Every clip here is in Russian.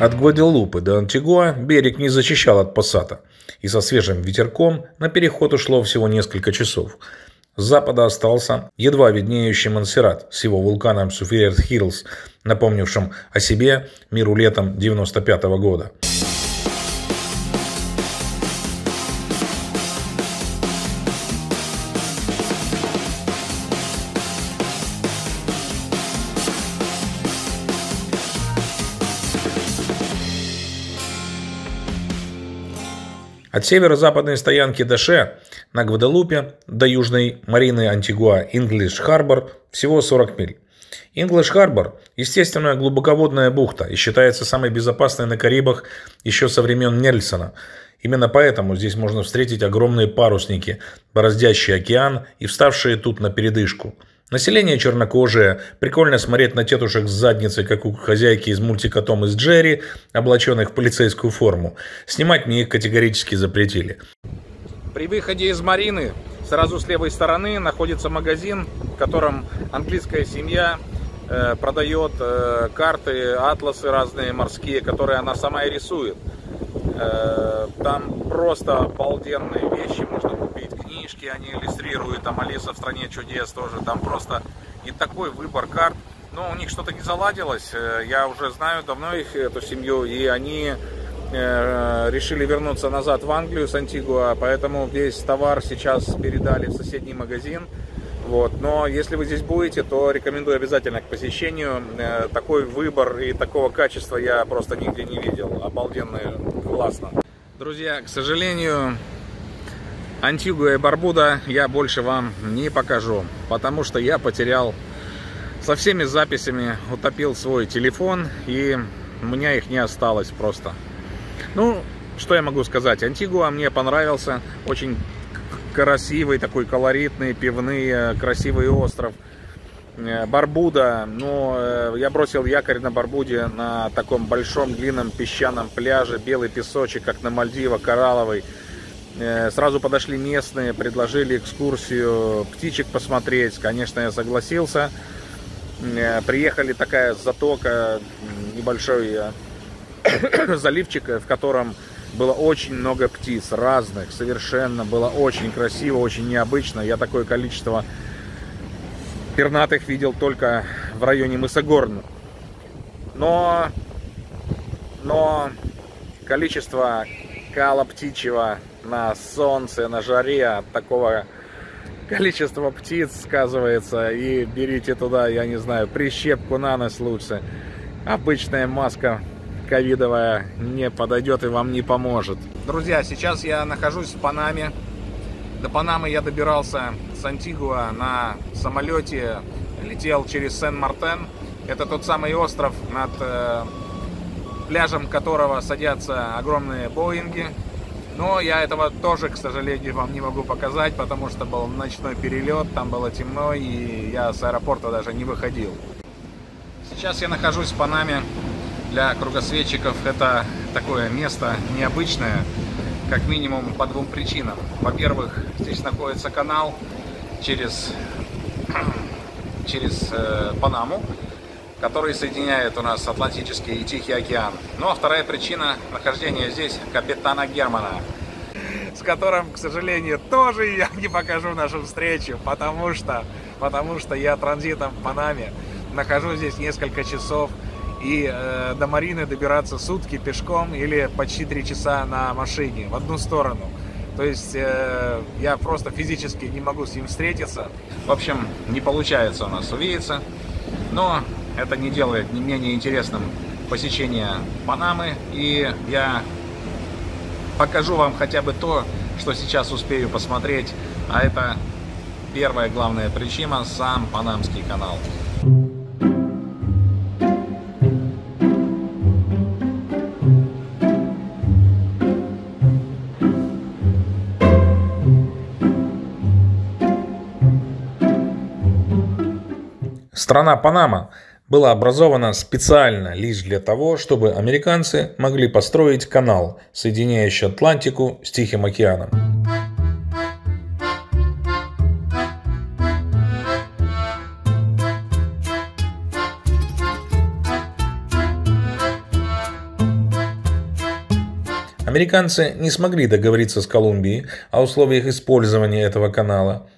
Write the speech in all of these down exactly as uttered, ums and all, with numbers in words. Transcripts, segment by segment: От Гваделупы до Антигуа берег не защищал от пассата, и со свежим ветерком на переход ушло всего несколько часов. С запада остался едва виднеющий Монсеррат с его вулканом Суфриер Хиллс, напомнившим о себе миру летом девяносто пятого года. От северо-западной стоянки Даше на Гваделупе до южной марины Антигуа Инглиш-Харбор всего сорок миль. Инглиш-Харбор – естественная глубоководная бухта и считается самой безопасной на Карибах еще со времен Нельсона. Именно поэтому здесь можно встретить огромные парусники, бороздящие океан и вставшие тут на передышку. Население чернокожее, прикольно смотреть на тетушек с задницей, как у хозяйки из мультика «Том из Джерри», облаченных в полицейскую форму. Снимать мне их категорически запретили. При выходе из марины сразу с левой стороны находится магазин, в котором английская семья э, продает э, карты, атласы разные морские, которые она сама и рисует. Э, там просто обалденные вещи можно купить. Книжки они иллюстрируют, там «Алиса в стране чудес» тоже, там просто и такой выбор карт. Но у них что-то не заладилось, я уже знаю давно их, эту семью, и они э, решили вернуться назад в Англию с Антигуа, поэтому весь товар сейчас передали в соседний магазин. Вот. Но если вы здесь будете, то рекомендую обязательно к посещению. Э, такой выбор и такого качества я просто нигде не видел. Обалденно классно. Друзья, к сожалению, Антигуа и Барбуда я больше вам не покажу, потому что я потерял со всеми записями, утопил свой телефон, и у меня их не осталось просто. Ну, что я могу сказать, Антигуа мне понравился, очень красивый такой, колоритный, пивные, красивый остров. Барбуда, ну, я бросил якорь на Барбуде, на таком большом длинном песчаном пляже, белый песочек, как на Мальдивах, коралловый. Сразу подошли местные, предложили экскурсию птичек посмотреть. Конечно, я согласился. Приехали, такая затока, небольшой заливчик, в котором было очень много птиц разных. Совершенно было очень красиво, очень необычно. Я такое количество пернатых видел только в районе мыса Горн. Но, но количество кала птичьего на солнце, на жаре от такого количества птиц сказывается. И берите туда, я не знаю, прищепку на нос лучше. Обычная маска ковидовая не подойдет и вам не поможет. Друзья, сейчас я нахожусь в Панаме. До Панамы я добирался с Антигуа на самолете. Летел через Сен-Мартен. Это тот самый остров, над э, пляжем которого садятся огромные боинги. Но я этого тоже, к сожалению, вам не могу показать, потому что был ночной перелет, там было темно, и я с аэропорта даже не выходил. Сейчас я нахожусь в Панаме. Для кругосветчиков это такое место необычное, как минимум по двум причинам. Во-первых, здесь находится канал через, через э, Панаму, который соединяет у нас Атлантический и Тихий океан. Ну а вторая причина нахождения здесь капитана Германа, с которым, к сожалению, тоже я не покажу нашу встречу, потому что, потому что я транзитом в Панаме, нахожусь здесь несколько часов, и э, до марины добираться сутки пешком или почти три часа на машине в одну сторону. То есть э, я просто физически не могу с ним встретиться. В общем, не получается у нас увидеться, но это не делает не менее интересным посещение Панамы, и я покажу вам хотя бы то, что сейчас успею посмотреть, а это первая главная причина – сам Панамский канал. Страна Панама была образована специально лишь для того, чтобы американцы могли построить канал, соединяющий Атлантику с Тихим океаном. Американцы не смогли договориться с Колумбией о условиях использования этого канала,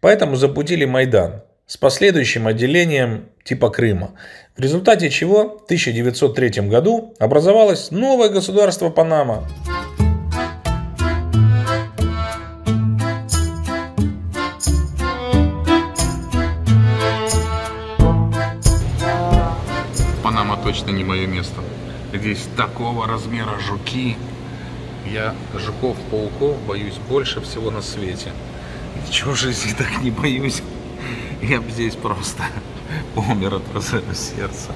поэтому запустили Майдан с последующим отделением типа Крыма, в результате чего в тысяча девятьсот третьем году образовалось новое государство Панама. Панама точно не мое место. Здесь такого размера жуки. Я жуков-пауков боюсь больше всего на свете. Ничего в жизни так не боюсь. Я бы здесь просто умер от разрыва сердца.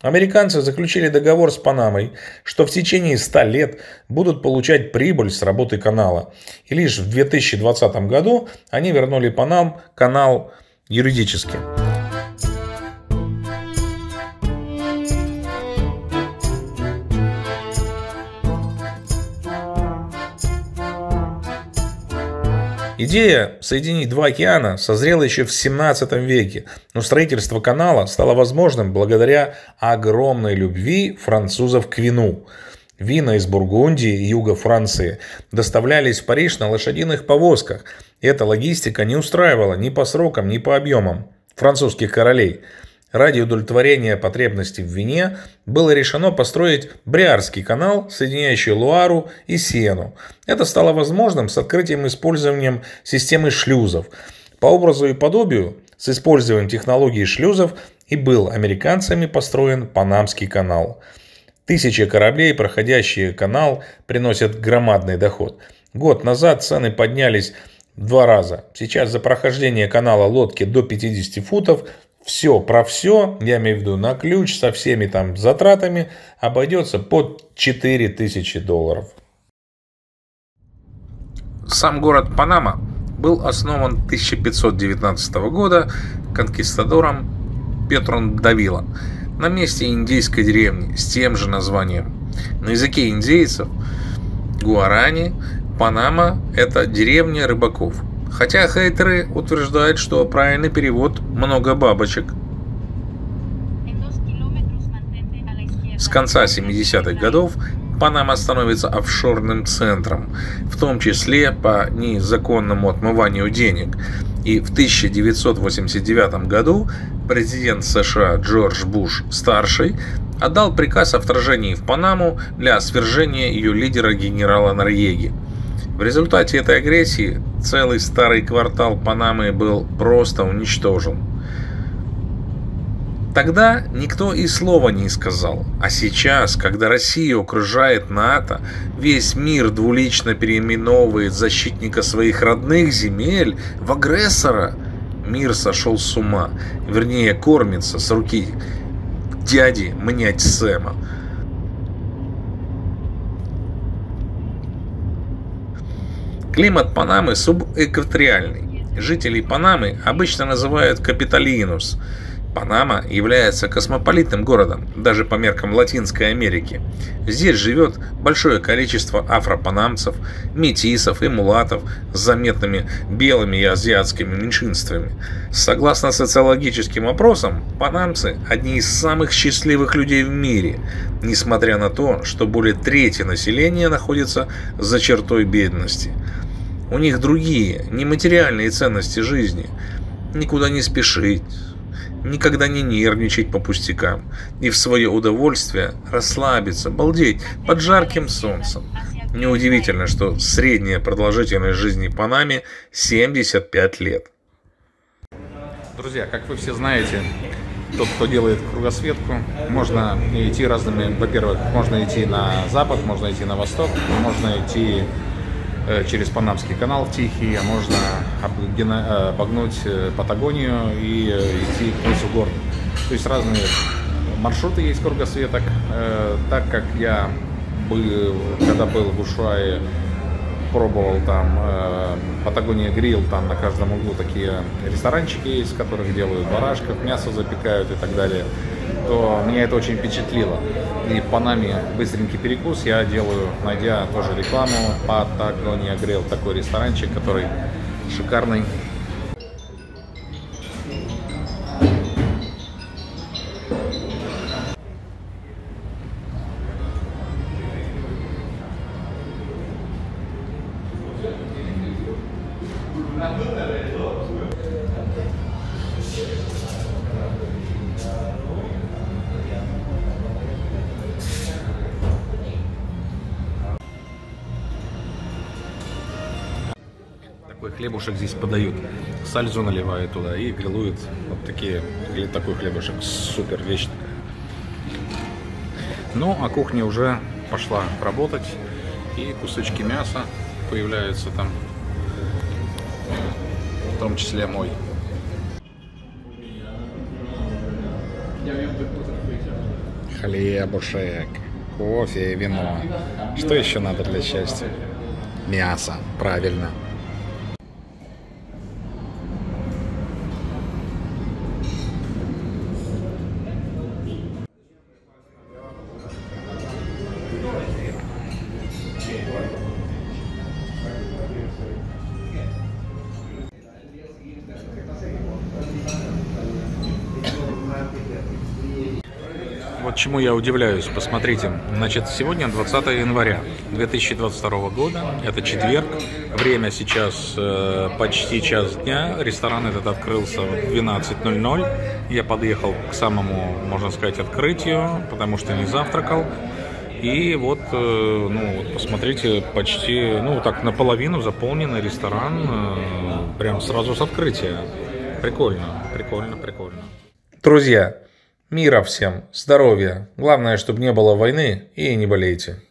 Американцы заключили договор с Панамой, что в течение ста лет будут получать прибыль с работы канала. И лишь в две тысячи двадцатом году они вернули Панам канал юридически. Идея соединить два океана созрела еще в семнадцатом веке, но строительство канала стало возможным благодаря огромной любви французов к вину. Вина из Бургундии и юга Франции доставлялись в Париж на лошадиных повозках. Эта логистика не устраивала ни по срокам, ни по объемам французских королей. Ради удовлетворения потребностей в вине было решено построить Бриарский канал, соединяющий Луару и Сену. Это стало возможным с открытием и использованием системы шлюзов. По образу и подобию с использованием технологии шлюзов и был американцами построен Панамский канал. Тысячи кораблей, проходящие канал, приносят громадный доход. Год назад цены поднялись в два раза. Сейчас за прохождение канала лодки до пятидесяти футов – все про все, я имею в виду на ключ, со всеми там затратами, обойдется под четыре тысячи долларов. Сам город Панама был основан тысяча пятьсот девятнадцатого года конкистадором Педро Давила на месте индейской деревни с тем же названием. На языке индейцев, гуарани, Панама – это деревня рыбаков. Хотя хейтеры утверждают, что правильный перевод «много бабочек». С конца семидесятых годов Панама становится офшорным центром, в том числе по незаконному отмыванию денег. И в тысяча девятьсот восемьдесят девятом году президент США Джордж Буш-старший отдал приказ о вторжении в Панаму для свержения ее лидера генерала Норьеги. В результате этой агрессии целый старый квартал Панамы был просто уничтожен. Тогда никто и слова не сказал. А сейчас, когда Россию окружает НАТО, весь мир двулично переименовывает защитника своих родных земель в агрессора, мир сошел с ума. Вернее, кормится с руки дяди мнять Сэма. Климат Панамы субэкваториальный. Жителей Панамы обычно называют капиталинус. Панама является космополитным городом, даже по меркам Латинской Америки. Здесь живет большое количество афропанамцев, метисов и мулатов с заметными белыми и азиатскими меньшинствами. Согласно социологическим опросам, панамцы – одни из самых счастливых людей в мире, несмотря на то, что более трети населения находится за чертой бедности. У них другие, нематериальные ценности жизни. Никуда не спешить. Никогда не нервничать по пустякам и в свое удовольствие расслабиться, балдеть под жарким солнцем. Неудивительно, что средняя продолжительность жизни в Панаме семьдесят пять лет. Друзья, как вы все знаете, тот, кто делает кругосветку, можно идти разными, во-первых, можно идти на запад, можно идти на восток, можно идти через Панамский канал в Тихий, можно обогнуть Патагонию и идти к низу гор. То есть разные маршруты есть кругосветок. Так как я был, когда был в Ушуае, пробовал там Патагония Грилл, там на каждом углу такие ресторанчики есть, в которых делают барашков, мясо запекают и так далее, то меня это очень впечатлило. И в Панаме быстренький перекус я делаю, найдя тоже рекламу, Патагония Грилл, такой ресторанчик, который шикарный. Такой хлебушек здесь подают. Сальзу наливают туда и грилуют вот такие, или такой хлебушек. Супер вещь такая. Ну, а кухня уже пошла работать. И кусочки мяса появляются там. В том числе мой. Хлебушек, кофе, вино. Что еще надо для счастья? Мясо, правильно. Чему я удивляюсь, посмотрите, значит, сегодня двадцатое января две тысячи двадцать второго года, это четверг, время сейчас э, почти час дня, ресторан этот открылся в двенадцать ноль-ноль, я подъехал к самому, можно сказать, открытию, потому что не завтракал, и вот, э, ну, вот посмотрите, почти, ну, так наполовину заполненный ресторан, э, прям сразу с открытия, прикольно, прикольно, прикольно. Друзья! Мира всем, здоровья, главное, чтобы не было войны, и не болейте.